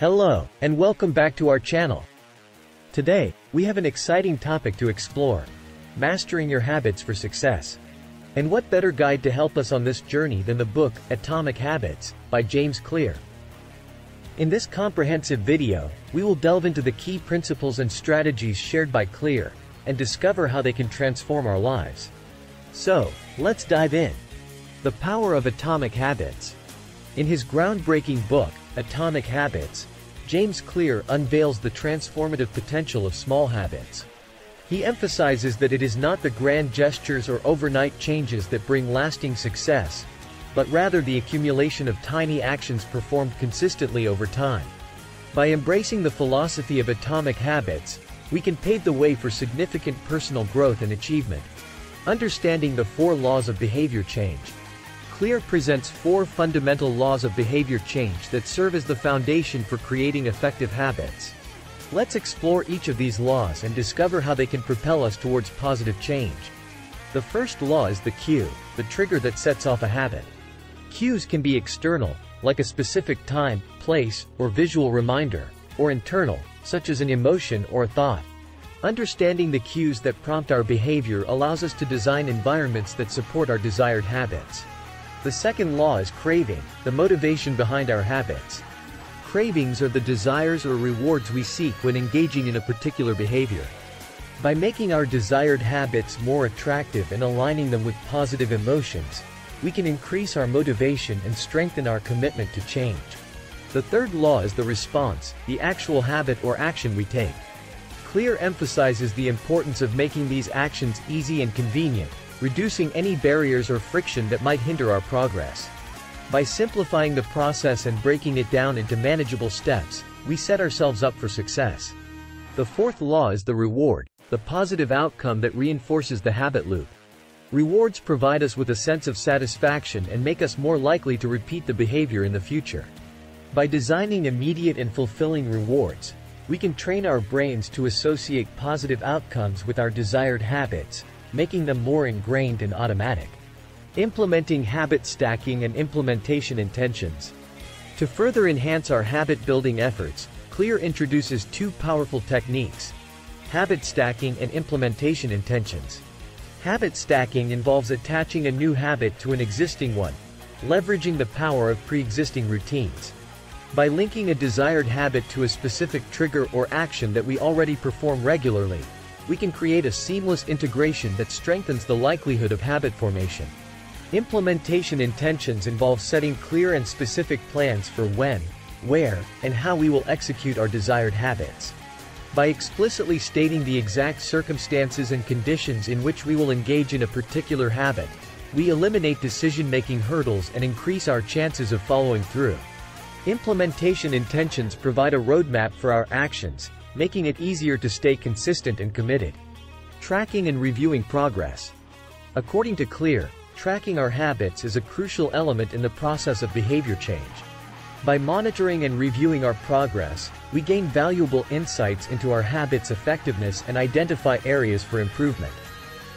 Hello, and welcome back to our channel. Today, we have an exciting topic to explore: mastering your habits for success. And what better guide to help us on this journey than the book, Atomic Habits, by James Clear. In this comprehensive video, we will delve into the key principles and strategies shared by Clear, and discover how they can transform our lives. So, let's dive in. The power of atomic habits. In his groundbreaking book, Atomic Habits, James Clear unveils the transformative potential of small habits. He emphasizes that it is not the grand gestures or overnight changes that bring lasting success, but rather the accumulation of tiny actions performed consistently over time. By embracing the philosophy of atomic habits, we can pave the way for significant personal growth and achievement. Understanding the four laws of behavior change. Clear presents four fundamental laws of behavior change that serve as the foundation for creating effective habits. Let's explore each of these laws and discover how they can propel us towards positive change. The first law is the cue, the trigger that sets off a habit. Cues can be external, like a specific time, place, or visual reminder, or internal, such as an emotion or a thought. Understanding the cues that prompt our behavior allows us to design environments that support our desired habits. The second law is craving, the motivation behind our habits. Cravings are the desires or rewards we seek when engaging in a particular behavior. By making our desired habits more attractive and aligning them with positive emotions, we can increase our motivation and strengthen our commitment to change. The third law is the response, the actual habit or action we take. Clear emphasizes the importance of making these actions easy and convenient, reducing any barriers or friction that might hinder our progress. By simplifying the process and breaking it down into manageable steps, we set ourselves up for success. The fourth law is the reward, the positive outcome that reinforces the habit loop. Rewards provide us with a sense of satisfaction and make us more likely to repeat the behavior in the future. By designing immediate and fulfilling rewards, we can train our brains to associate positive outcomes with our desired habits, making them more ingrained and automatic. Implementing habit stacking and implementation intentions. To further enhance our habit-building efforts, Clear introduces two powerful techniques: habit stacking and implementation intentions. Habit stacking involves attaching a new habit to an existing one, leveraging the power of pre-existing routines. By linking a desired habit to a specific trigger or action that we already perform regularly, we can create a seamless integration that strengthens the likelihood of habit formation. Implementation intentions involve setting clear and specific plans for when, where, and how we will execute our desired habits. By explicitly stating the exact circumstances and conditions in which we will engage in a particular habit, we eliminate decision-making hurdles and increase our chances of following through. Implementation intentions provide a roadmap for our actions, making it easier to stay consistent and committed. Tracking and reviewing progress. According to Clear, tracking our habits is a crucial element in the process of behavior change. By monitoring and reviewing our progress, we gain valuable insights into our habits' effectiveness and identify areas for improvement.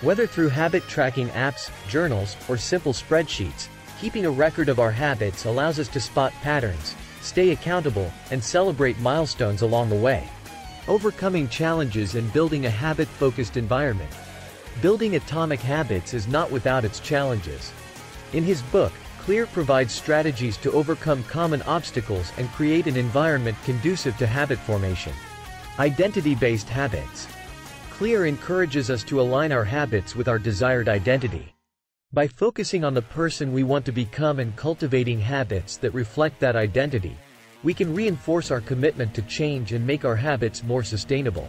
Whether through habit tracking apps, journals, or simple spreadsheets, keeping a record of our habits allows us to spot patterns, stay accountable, and celebrate milestones along the way. Overcoming challenges and building a habit-focused environment. Building atomic habits is not without its challenges. In his book, Clear provides strategies to overcome common obstacles and create an environment conducive to habit formation. Identity-based habits. Clear encourages us to align our habits with our desired identity. By focusing on the person we want to become and cultivating habits that reflect that identity, we can reinforce our commitment to change and make our habits more sustainable.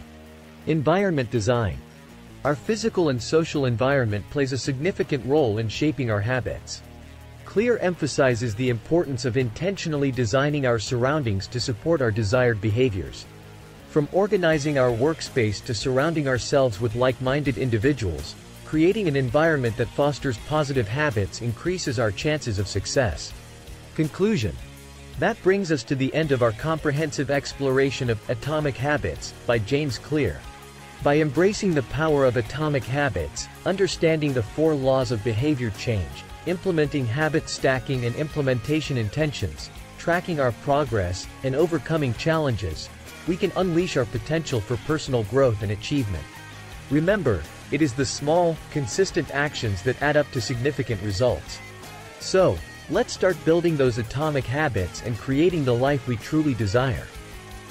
Environment design. Our physical and social environment plays a significant role in shaping our habits. Clear emphasizes the importance of intentionally designing our surroundings to support our desired behaviors. From organizing our workspace to surrounding ourselves with like-minded individuals, creating an environment that fosters positive habits increases our chances of success. Conclusion. That brings us to the end of our comprehensive exploration of Atomic Habits by James Clear. By embracing the power of atomic habits, understanding the four laws of behavior change, implementing habit stacking and implementation intentions, tracking our progress, and overcoming challenges, we can unleash our potential for personal growth and achievement. Remember, it is the small, consistent actions that add up to significant results. So, let's start building those atomic habits and creating the life we truly desire.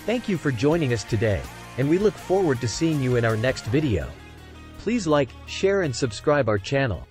Thank you for joining us today, and we look forward to seeing you in our next video. Please like, share and subscribe our channel.